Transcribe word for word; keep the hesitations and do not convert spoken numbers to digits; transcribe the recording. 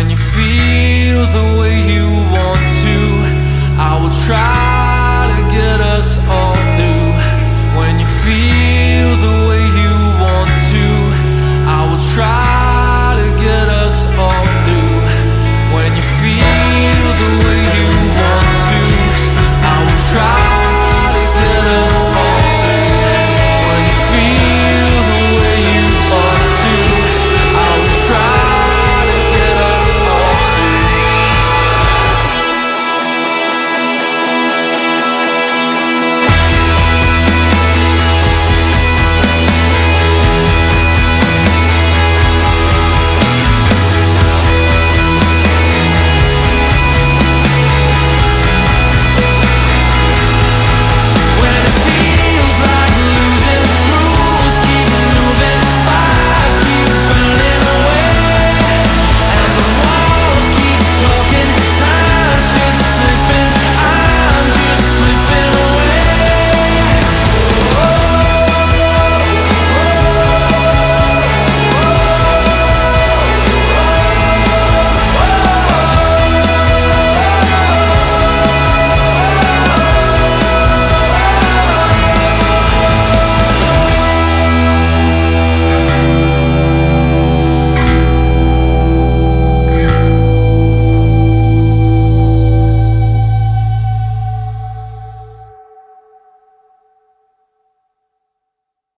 When you feel the way you want to, I will try to get us all through. When you feel